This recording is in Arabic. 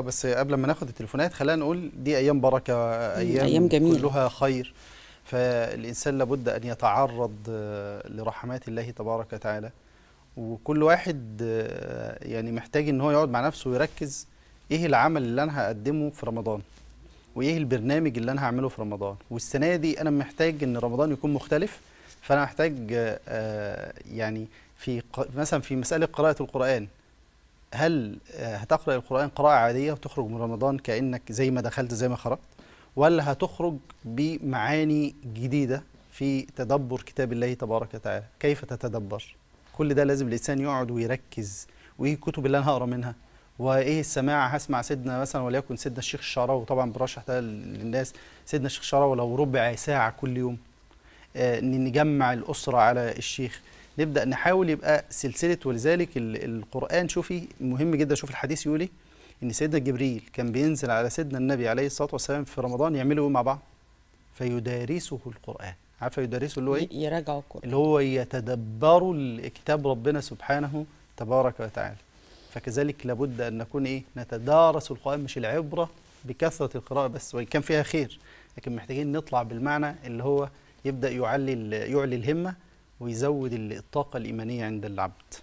بس قبل ما ناخد التليفونات خلينا نقول دي ايام بركه، ايام جميله كلها خير، فالانسان لابد ان يتعرض لرحمات الله تبارك وتعالى، وكل واحد يعني محتاج ان هو يقعد مع نفسه ويركز ايه العمل اللي انا هقدمه في رمضان وايه البرنامج اللي انا هعمله في رمضان، والسنه دي انا محتاج ان رمضان يكون مختلف، فانا محتاج يعني في مثلا في مساله قراءه القران، هل هتقرأ القرآن قراءة عادية وتخرج من رمضان كأنك زي ما دخلت زي ما خرجت، ولا هتخرج بمعاني جديدة في تدبر كتاب الله تبارك وتعالى؟ كيف تتدبر؟ كل ده لازم الإنسان يقعد ويركز، وإيه الكتب اللي أنا هقرأ منها، وإيه السماع هسمع سيدنا مثلا وليكن سيدنا الشيخ الشعراوي، طبعا برشح ده للناس سيدنا الشيخ الشعراوي لو ربع ساعة كل يوم، نجمع الأسرة على الشيخ، نبدأ نحاول يبقى سلسلة. ولذلك القرآن شوفي مهم جدا، شوف الحديث يقول إن سيدنا جبريل كان بينزل على سيدنا النبي عليه الصلاة والسلام في رمضان، يعملوا مع بعض فيدارسه القرآن، عارفة يدارسه اللي هو إيه؟ يراجعوا القرآن، اللي هو يتدبروا كتاب ربنا سبحانه تبارك وتعالى. فكذلك لابد أن نكون إيه؟ نتدارس القرآن، مش العبرة بكثرة القراءة بس وإن كان فيها خير، لكن محتاجين نطلع بالمعنى اللي هو يبدأ يعلي الهمة ويزود الطاقة الإيمانية عند العبد.